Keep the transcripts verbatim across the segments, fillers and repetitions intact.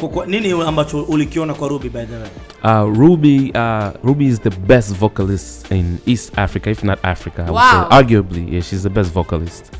Kwa nini ambacho ulikiona kwa Ruby by the way? Uh, Ruby, uh, Ruby is the best vocalist in East Africa, if not Africa. I wow. would say. Arguably, yeah, she's the best vocalist.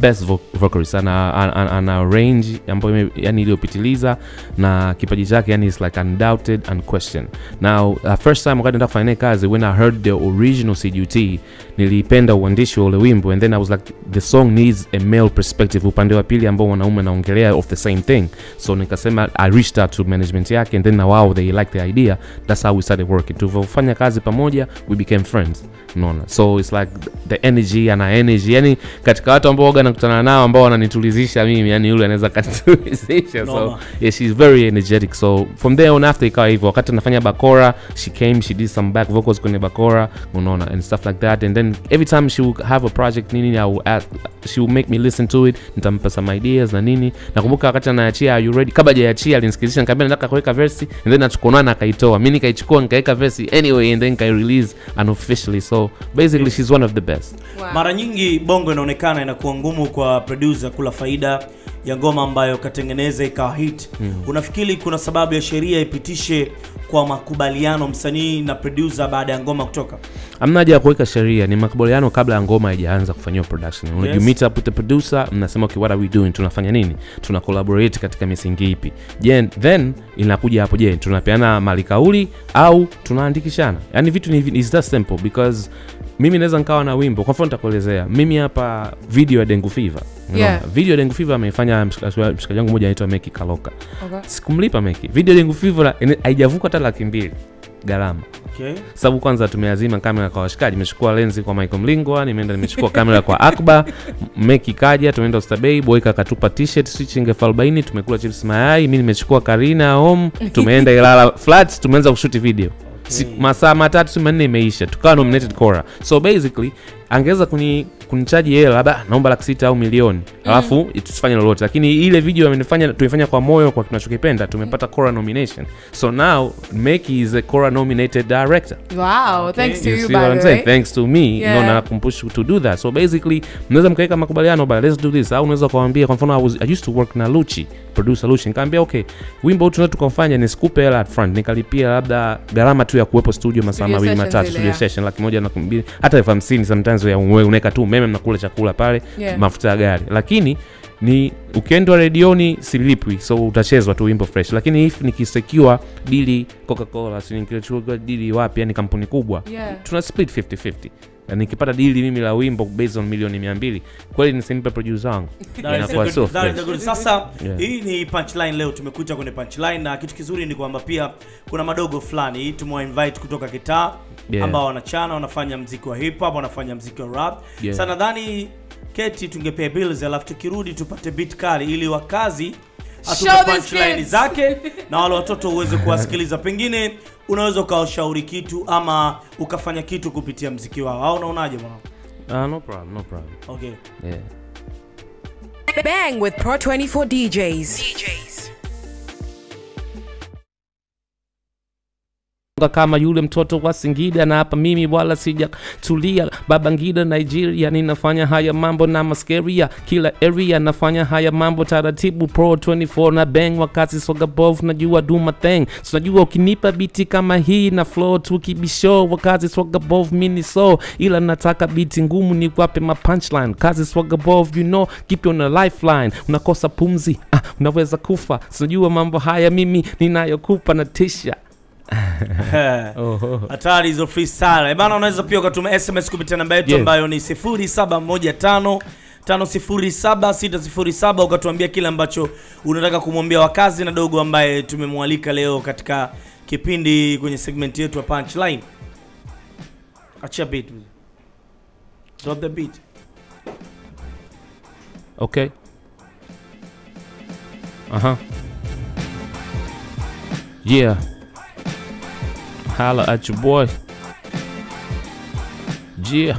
Best vo vocalist. Ana, ana, ana range, ambayo yani iliyopitiliza na kipaji chake yani is like undoubted and questioned. Now, uh, first time wakati nataka kufanya kazi, when I heard the original C D U T, nilipenda uandishi wa ule wimbo, and then I was like, the song needs a male perspective, upande wa pili ambao wanaume naongelea of the same thing. So nikasema I reached out to management yake, and then now wow, they liked the idea. That's how we started working. Tufanya kazi pamoja, we became friends. Unaona? So it's like the energy and our energy, yani katika watu ambao nakutana nao ambao wananitulizisha mimi yani yule anaweza kanitulizisha. So yeah, she's very energetic. So from there on after ikawa hivyo wakati nafanya bakora, she came, she did some back vocals kwenye bakora, unaona, and stuff like that. And then every time she would have a project nini, I would ask, she would make me listen to it, nitampa some ideas na nini. Nakumbuka wakati anaachia "Are you ready?" kabla hajaachia alinisikilizisha nikamwambia nataka kuweka verse, and then atukonana akaitoa. Mimi nikaichukua nikaweka verse anyway, and then I release unofficially. So basically she's one of the best. Wow. Mara nyingi bongo inaonekana inakuwa ngumu kwa producer kula faida ya ngoma ambayo katengeneza ikawa hit. Mm. Unafikiri kuna sababu ya sheria ipitishe kwa makubaliano msanii na producer baada ya ngoma kutoka? Hamnaja kuweka sheria, ni makubaliano kabla ya ngoma haijaanza kufanywa production. When yes. you meet up with the producer, mnasema okay, what are we doing? Tunafanya nini? Tuna collaborate katika misingi ipi? Je, then inakuja hapo je, tunapeana malikauli au tunaandikishana? Yaani vitu ni is that simple, because mimi naweza nikawa na wimbo, kwa mfano nitakuelezea. Mimi hapa video ya Dengue Fever. Yeah. No, video ya Dengue Fever amefanya mshikaji wangu mmoja anaitwa Meki Kaloka. Okay. Sikumlipa Meki. Video ya Dengue Fever haijavuka hata laki mbili gharama. Okay. Sababu kwanza tumeazima kamera kwa washikaji, nimechukua lenzi kwa Michael Mlingwa, nimeenda nimechukua kamera kwa Akbar, Meki kaja, tumeenda Ustabay, Boyka katupa t-shirt switching elfu arobaini, tumekula chips mayai, mimi nimechukua Karina home, tumeenda Ilala flats, tumeanza kushoot video. Si, masaa matatu manne imeisha tukawa nominated Cora. So basically angeweza kuni kunichaji yeye labda naomba laki sita au milioni, alafu itusifanye lolote, lakini ile video amenifanya tuifanya kwa moyo kwa tunachokipenda, tumepata Cora nomination. So now Meki is a Cora nominated director. Wow, okay. Thanks to you, you by the way. Saying? Thanks to me, yeah. No, na kumpush to do that. So basically mnaweza mkaweka makubaliano but let's do this. Au unaweza kuambia kwa mfano I, was, I used to work na Luchi, producer Luchi, nikamwambia okay, wimbo tunao tukafanya ni sikupe hela at front, nikalipia labda gharama tu ya kuwepo studio masaa mawili matatu studio session laki moja na mbili hata elfu hamsini sometimes ya wewe unaweka tu meme mnakula chakula pale, yeah. Mafuta ya gari, lakini ni ukienda redioni silipwi, so utachezwa tu wimbo fresh. Lakini if nikisecure dili Coca-Cola, si nikichukua dili wapi yani kampuni kubwa, yeah. Tuna split fifty fifty. Na nikipata dili mimi la wimbo based on milioni mia mbili, kweli nisimpe producer wangu. Inakuwa so. Sasa hii ni punchline leo tumekuja kwenye punchline, na kitu kizuri ni kwamba pia kuna madogo fulani tumewa invite kutoka kitaa, yeah. Ambao wanachana wanafanya muziki wa hip hop, wanafanya muziki wa rap. Yeah. Sana nadhani keti tungepea bills alafu tukirudi tupate beat kali ili wakazi atupe punchline zake na wale watoto uweze kuwasikiliza. Pengine unaweza kaushauri kitu ama ukafanya kitu kupitia muziki wao. Au unaonaje bwana? Ah, uh, no problem, no problem. Okay. Yeah. Bang with Pro twenty-four D Js. D Js. Kama yule mtoto wa Singida, na hapa mimi wala sija tulia. Babangida Nigeria, ninafanya haya mambo na maskeria, kila area nafanya haya mambo taratibu. Pro twenty-four na bang wakati soga bovu, najua do my thing. So najua ukinipa biti kama hii na flow tukibisho wakati soga bovu mini so, ila nataka biti ngumu ni wape ma punchline. Kazi soga bovu, you know, keep you on a lifeline. Unakosa pumzi, ah, unaweza kufa. So najua mambo haya mimi ninayokupa na tisha. Hatari hizo freestyle. E bana, unaweza pia ukatuma S M S kupitia namba yetu ambayo ni sifuri saba moja tano tano sifuri saba sita sifuri saba ukatuambia kile ambacho unataka kumwambia wakazi na dogo ambaye tumemwalika leo katika kipindi kwenye segment yetu ya punchline. Acha beat. Drop the beat. Okay. Aha. Yeah. Holla at your boy. Yeah.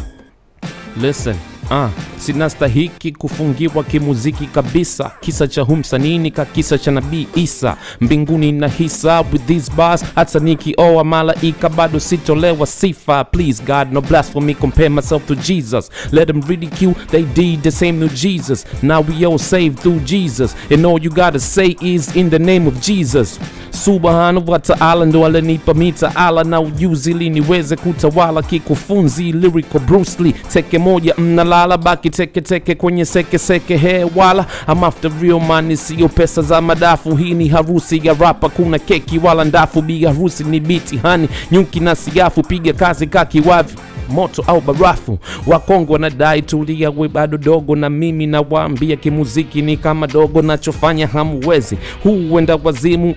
Listen, uh sinastahiki kufungiwa kimuziki kabisa. Kisa cha humsanii ni kisa cha Nabii Isa, mbinguni na hisa. With these bars hata nikioa malaika bado sitolewa sifa. Please God, no blasphemy, compare myself to Jesus. Let them ridicule, they did the same to Jesus. Now we all saved through Jesus, and all you gotta say is in the name of Jesus. Subhanahu wa ta'ala ndo alinipa mita ala na ujuzi li niweze kutawala kikufunzi lyrical Bruce Lee. Teke moja mnalala baki teke teke kwenye seke seke he wala. I'm after real money, siyo pesa za madafu. Hii ni harusi ya rapa, kuna keki wala ndafu. Biga harusi ni biti hani nyuki na sigafu. Piga kazi kaki wavi moto au barafu. Wakongo wanadai tulia we bado dogo, na mimi na waambia kimuziki ni kama dogo, nachofanya hamwezi. Huenda wazimu.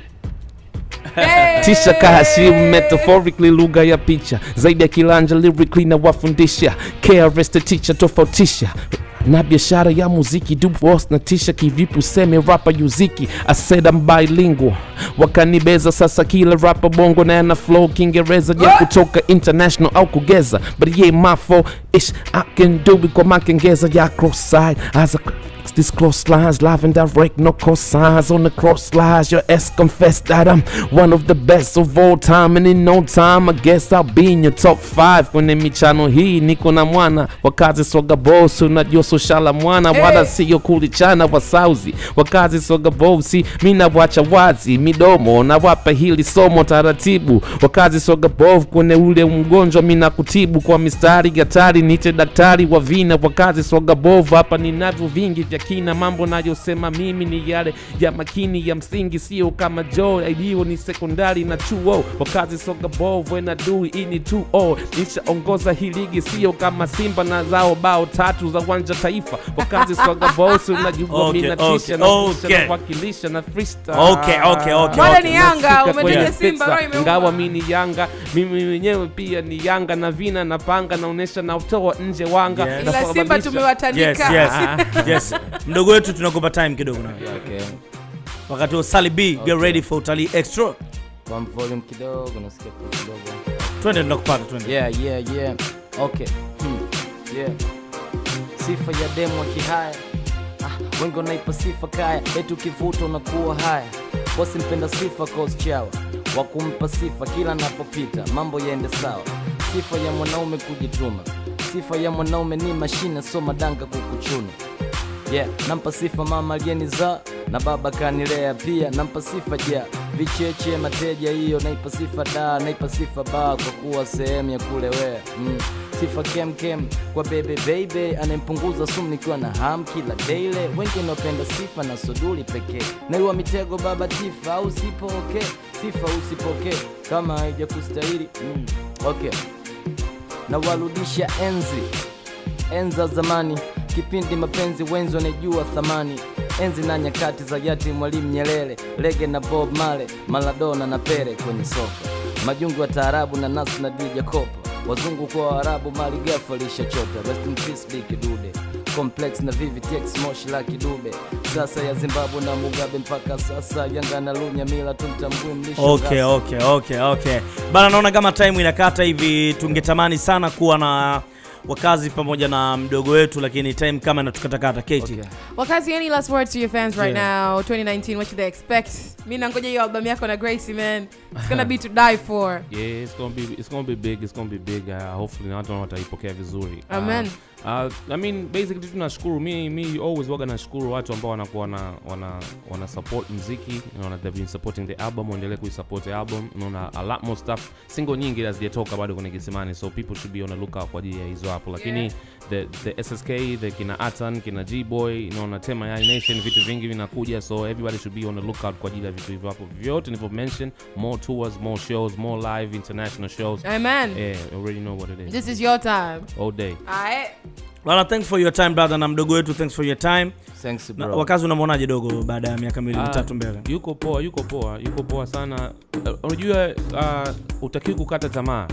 Hey! Tisha kahashimu metaphorically lugha ya picha. Zaidi ya kilanja lyrically na wafundisha. K R S the teacher tofautisha. Na biashara ya muziki duboss na tisha kivipu seme rapa yuziki. I said I'm bilingual. Wakanibeza sasa kila rapa bongo na yana flow kingereza ya kutoka international au kugeza. But yeah my fault ish I can do it kwa makengeza ya cross side. As a these cross lines, live and direct, no cross signs on the cross lines. Your ass confessed that I'm one of the best of all time, and in no time I guess I'll be in your top five. Kwenye michano hii niko na mwana wakazi soga boss, unajua shala mwana wala siyo kulichana wasauzi. Wakazi soga boss mina wacha wazi midomo na wapa hili somo taratibu. Wakazi soga boss kwenye ule mgonjwa mina kutibu kwa mistari gatari, niche daktari wa vina. Wakazi soga boss hapa ninavyo vingi vya kina, mambo na yosema mimi ni yale ya makini ya msingi, siyo kama joe ilio ni sekondari na chuo. Wakazi soga boss when I do ini two oh nisha ongoza hiligi, siyo kama Simba na zao bao tatu za wanja taifa. Wakazi soga boss unajua mimi na tisha na usha wakilisha na freestyle. Okay, okay, okay. Wale ni Yanga, umejenga Simba roho imeuma. Ngawa mimi ni Yanga, mimi mwenyewe pia ni Yanga na vina na panga naonesha na utoa nje wanga. Na Simba tumewatanika. Yes, yes. Yes. Mdogo wetu tunakopa time kidogo na. Okay. Wakati wa Sally B, get ready for Tali Extra. Kwa volume kidogo na skip kidogo. Twende tunakupata twende. Yeah, yeah, yeah. Okay. Yeah. Sifa ya demo kihaya, ah, wengo naipa sifa kaya. Etu kivuto unakuwa haya, wasi mpenda sifa cause chawa wakumpa sifa kila napopita mambo yaende sawa. Sifa ya mwanaume kujituma, sifa ya mwanaume ni mashina soma danga kukuchuna. Yeah, nampa sifa mama aliyenizaa na baba kanilea pia. Nampa sifa ja vicheche mateja hiyo, naipa sifa da, naipa sifa ba kwa kuwa sehemu ya kulewea. mm. Sifa kem kem kwa baby baby anempunguza sumu nikiwa na ham kila daily. Wengi napenda sifa na soduli pekee, na iwa mitego baba tifa usipokee. Okay. Sifa usipokee kama haija kustahili. mm. Okay, na warudisha enzi enza zamani, kipindi mapenzi wenzo wanejua thamani. Enzi na nyakati za yati Mwalimu Nyerere, Lege na Bob Marley, Maradona na Pere kwenye soka. Majungu wa taarabu na nasu na Dija Kopa, wazungu kwa Waarabu mali gafa lisha chota. Rest in peace Big Dude, Complex na V V T X Moshi la Kidube. Sasa ya Zimbabwe na Mugabe mpaka sasa, Yanga na Lunya Mila tumtambui mlisho. Okay, okay, okay, okay. Bana naona kama time inakata hivi, tungetamani sana kuwa na Wakazi pamoja na mdogo wetu, lakini time kama inatukatakata. Katie, okay. Wakazi, any last words to your fans right yeah. now? twenty nineteen, what should they expect? Mimi nangoja hiyo album yako na Gracey, man. It's going to be to die for. Yeah, it's going to be it's going to be big, it's going to be big. Uh, hopefully na watu wataipokea vizuri. Amen. Uh, uh, I mean basically tunashukuru, me me always waga nashukuru watu ambao wanakuwa na wana wana support muziki, you know, they've been supporting the album, waendelee ku support the album. You know, a lot more stuff, single nyingi hazijatoka bado kwenye Kisimani, so people should be on the lookout kwa ajili ya hizo. Lakini the the S S K, the Kena Atan, Kena G Boy, you know, na Temaya Nation, vitu vingi vinakuja, so everybody should be on the lookout kwa ajili ya vitu hivyo hapo vyote nilivyo mention. More tours, more shows, more live international shows. Amen. Yeah, already know what it is. This is your time. All day. Alright. Well, thanks for your time brother, na mdogo wetu thanks for your time. Thanks bro. Na Wakazi unamuonaje dogo baada ya miaka miwili mitatu mbele? Yuko poa, yuko poa, yuko poa sana. Unajua uh, utakiku kukata tamaa.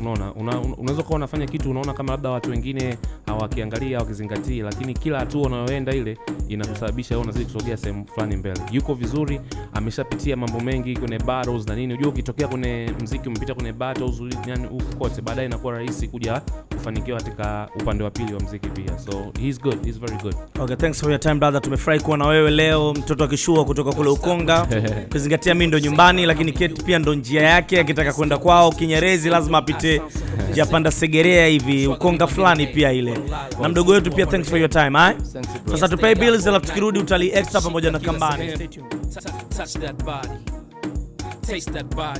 unaona una, unaweza kuwa unafanya kitu unaona kama labda watu wengine hawakiangalia au kizingatii, lakini kila hatua unayoenda ile inakusababisha wewe unazidi kusogea sehemu fulani mbele. Yuko vizuri, ameshapitia mambo mengi kwenye battles na nini. Unajua ukitokea kwenye muziki umepita kwenye battles yani huko kote, baadaye inakuwa rahisi kuja kufanikiwa katika upande wa pili wa muziki pia. So he's good, he's very good. Okay, thanks for your time brother. Tumefurahi kuwa na wewe leo, mtoto wa Kishua kutoka kule Ukonga. Kuzingatia mimi ndo nyumbani, lakini Kate pia ndo njia yake, akitaka kwenda kwao Kinyerezi lazima apite Japanda Segerea hivi, Ukonga fulani pia ile. Na mdogo wetu pia thanks for your time, hai? Sasa tupay bills alafu tukirudi utalii extra pamoja na kambani. Stay tuned. Touch that body. Taste that body.